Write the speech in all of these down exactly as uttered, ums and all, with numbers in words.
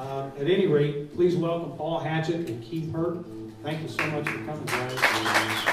Um, at any rate, please welcome Paul Hatchett and Keith Hurt. Thank you so much for coming, guys.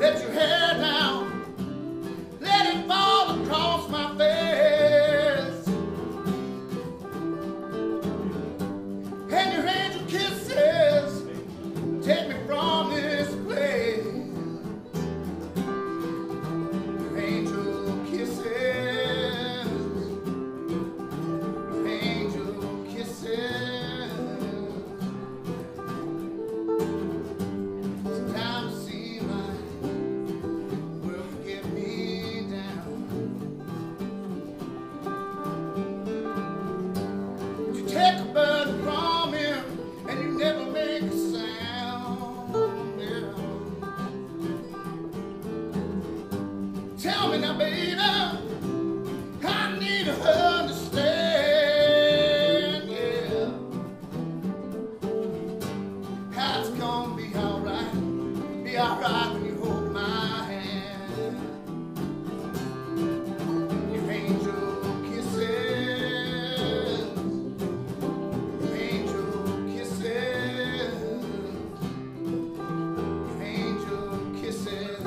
Let your hair down, let it fall across my face, and your angel kisses take me from this place. Your angel kisses, your angel kisses. Tell me now, baby, I need to understand, yeah, how it's gonna be alright, be alright when you hold my hand. Your angel kisses, your angel kisses, your angel kisses.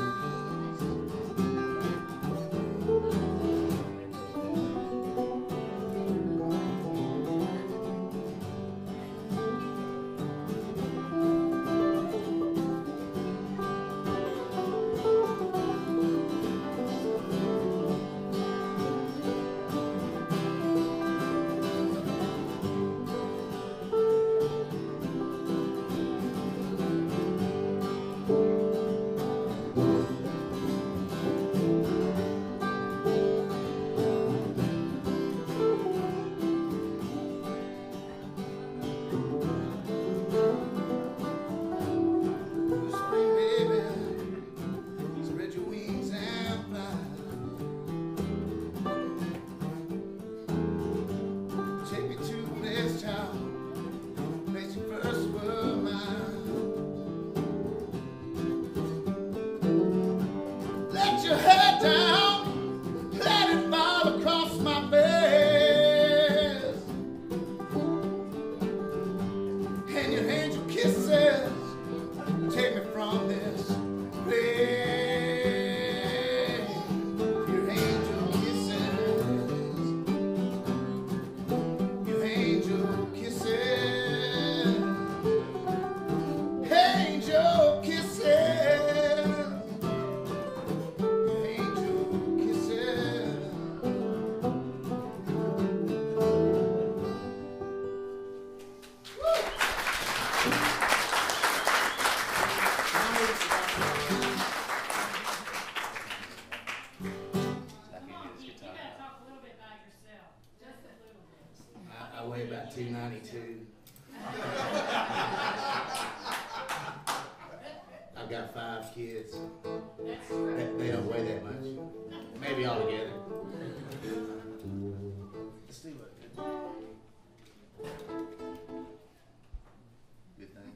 Let your head down, let it fall across my face, and your angel kisses take me from this place. Your angel kisses, your angel kisses, angel kisses. I weigh about two ninety-two. I've got five kids. They, they don't weigh that much. Maybe all together. Let's do it. Good night.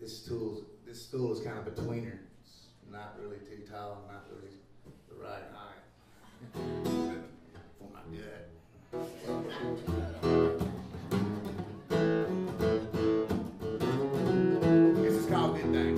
This stool, this stool is kind of between her. It's not really too tall, not really the right height for my gut. This is called Good Thing.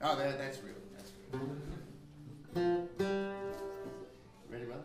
Oh, that, that's real. That's real. Ready, brother?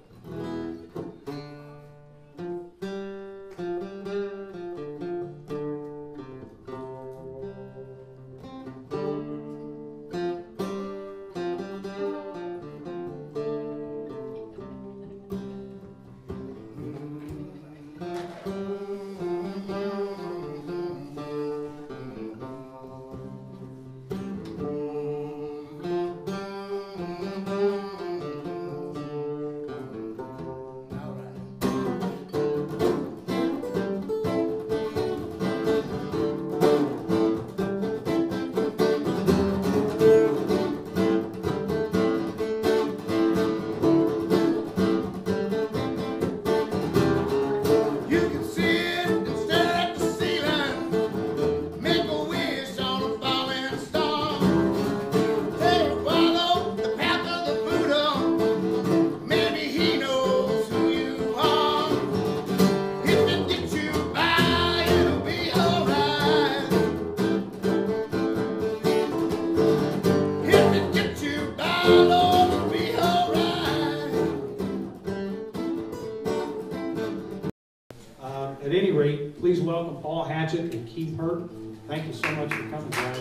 Welcome Paul Hatchett and Keith Hurt. Thank you so much for coming, guys.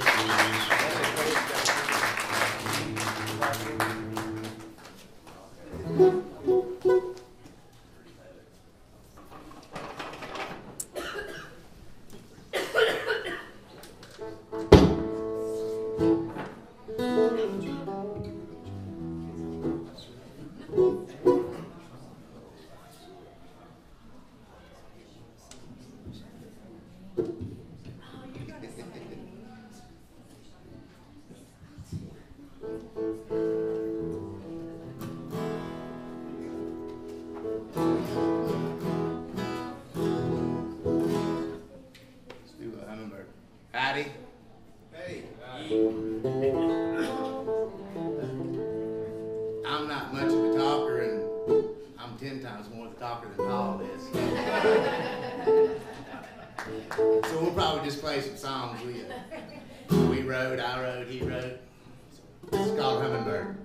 ten times more the talker than Paul is. So we'll probably just play some songs we, uh, we wrote, I wrote, he wrote. It's called Hummingbird.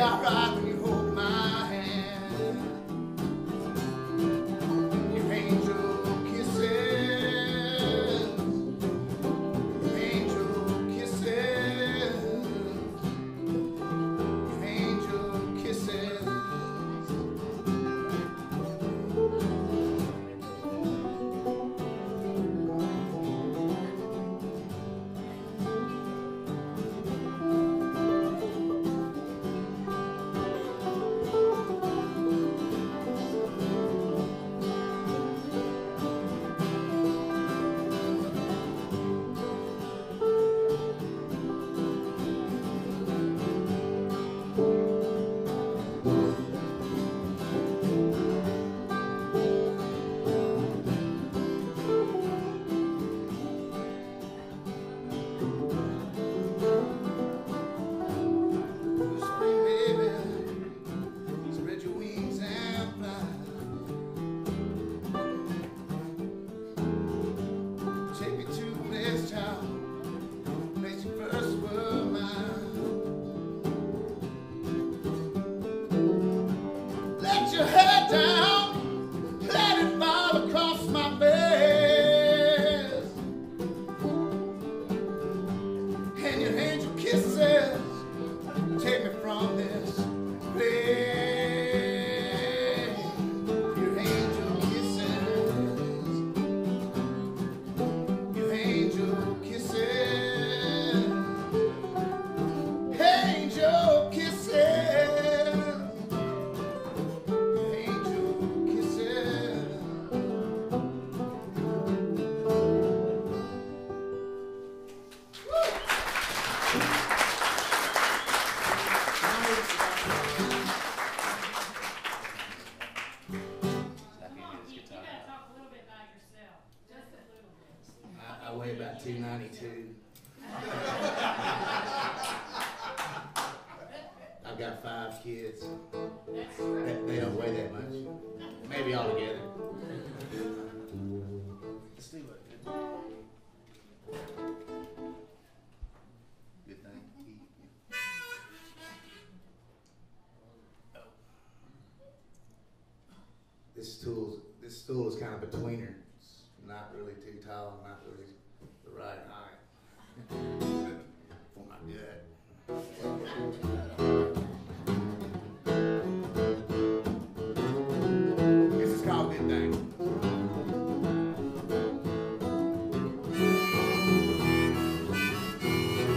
alright when you hold my hand. Your angel kisses, your angel kisses, your angel kisses. two ninety-two. I've got five kids. They, they don't weigh that much. Maybe all together. Let's do it. Good thing. This stool, this stool is kind of a tweener. It's not really too tall, not really the right height for my dad. This is called Good Thing. Thank you.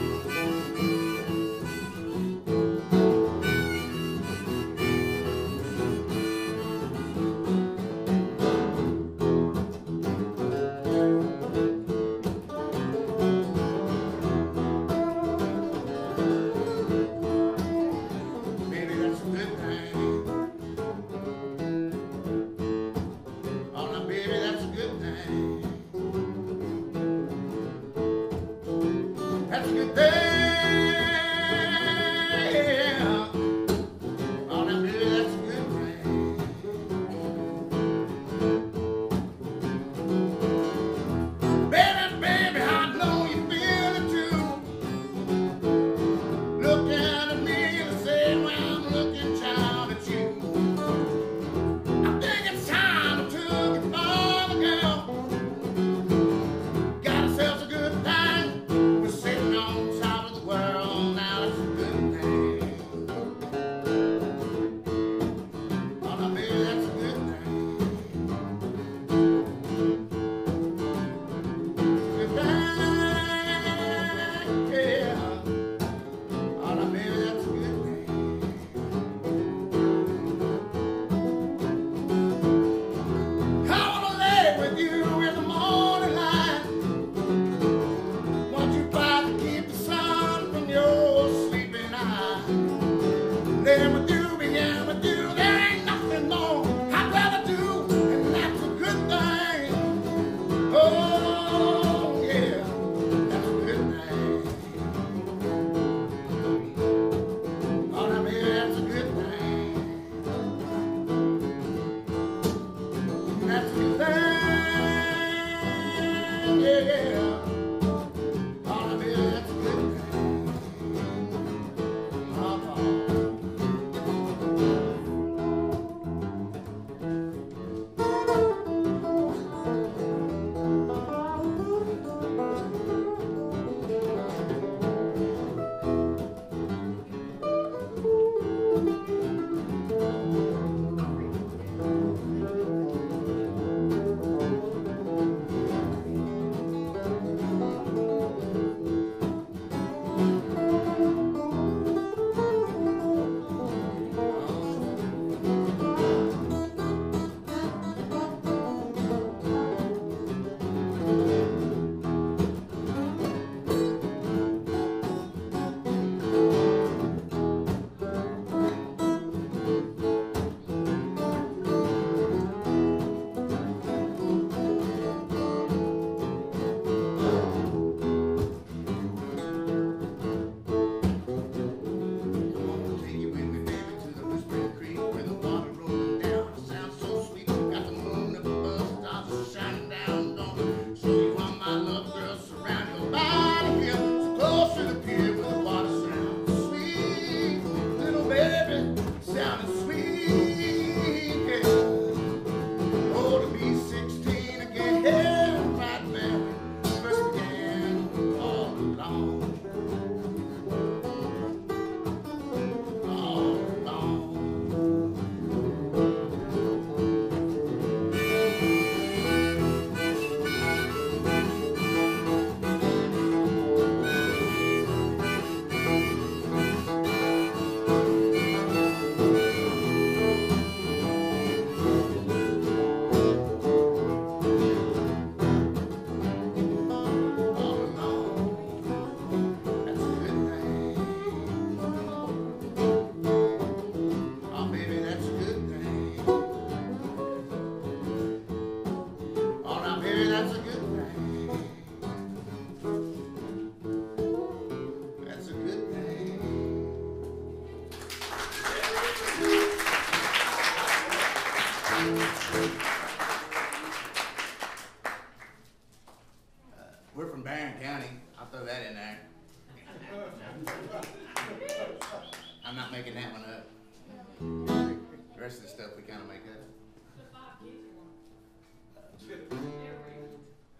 I'm not making that one up. The rest of the stuff we kind of make up.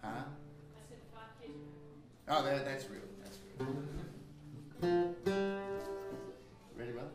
Huh? I said five kids. Oh, that, that's real. That's real. Ready, brother?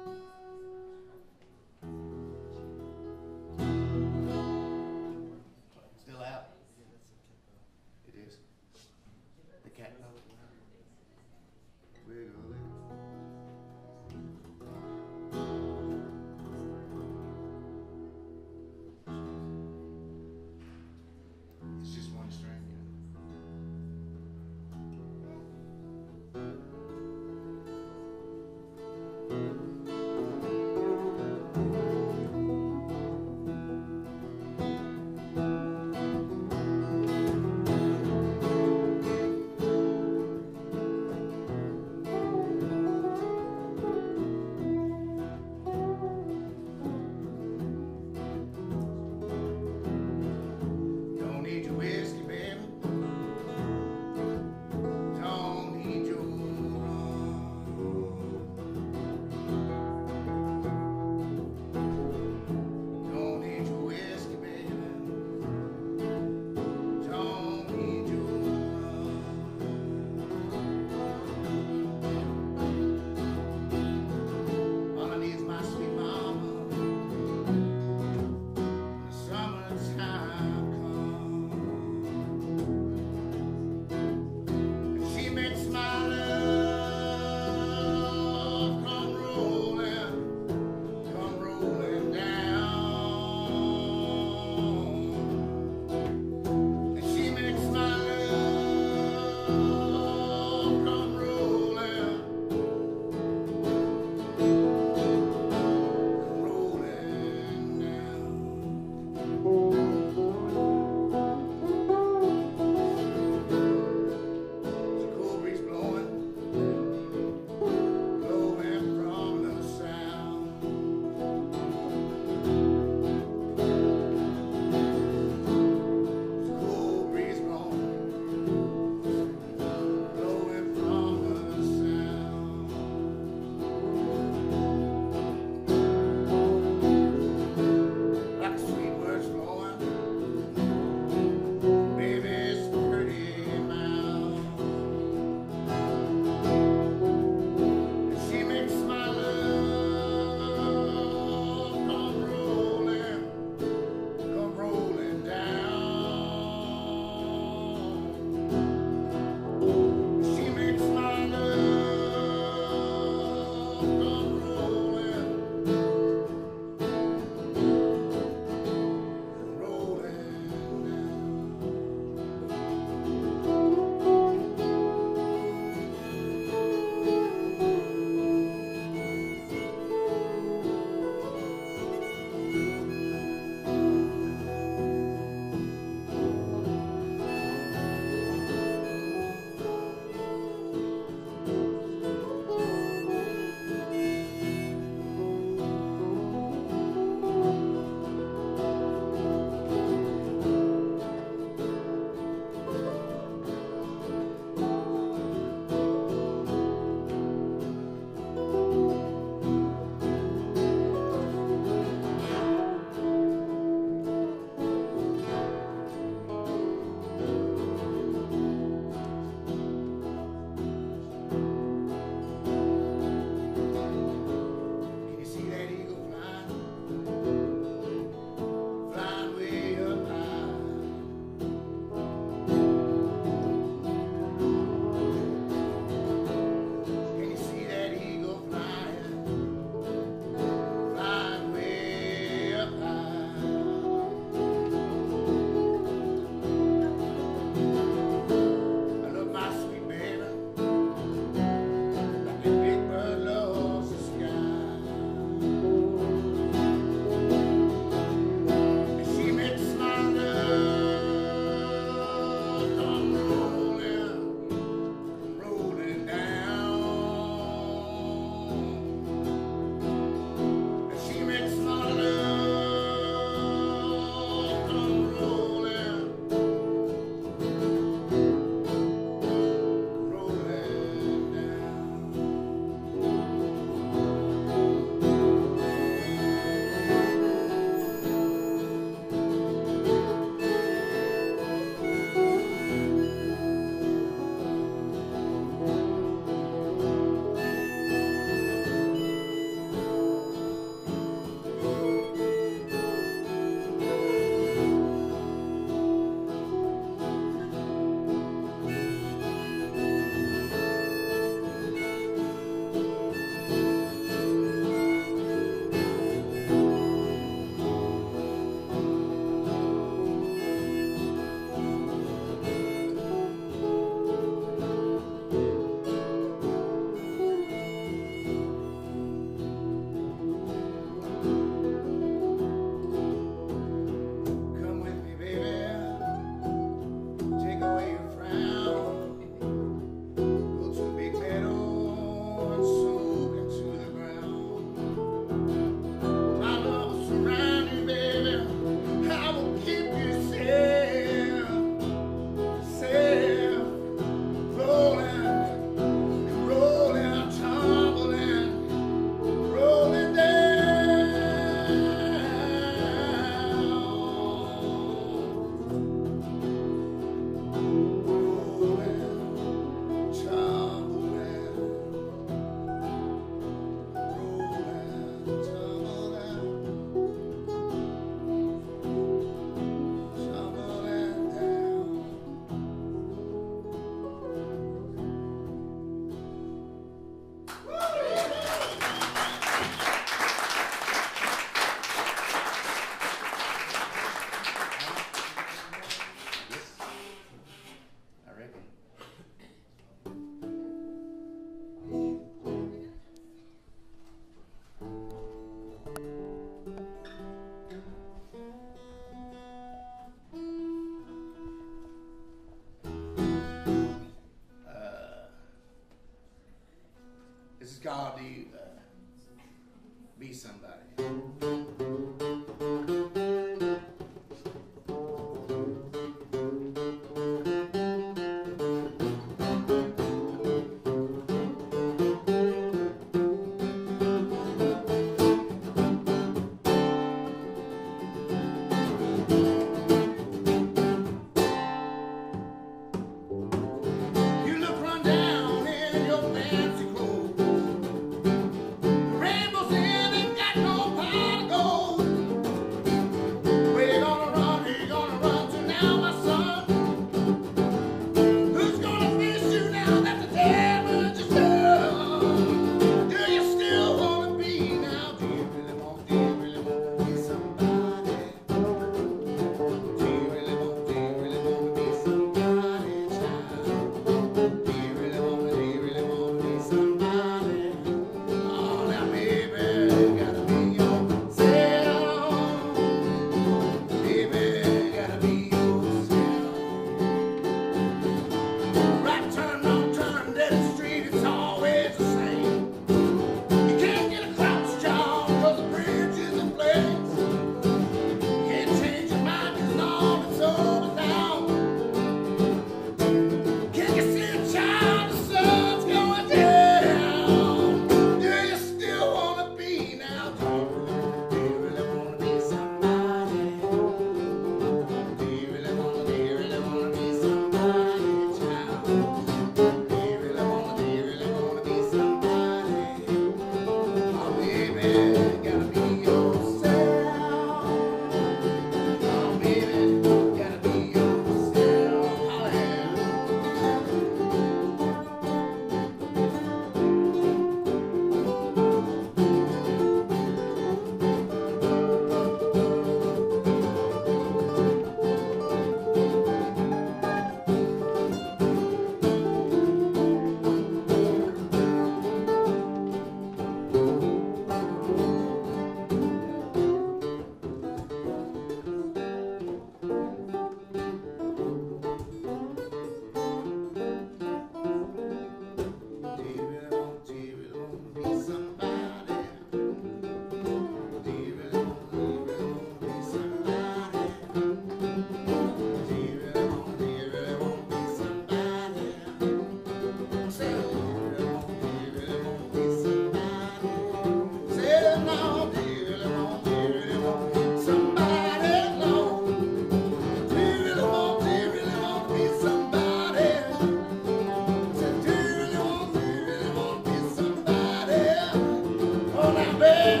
Thank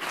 you.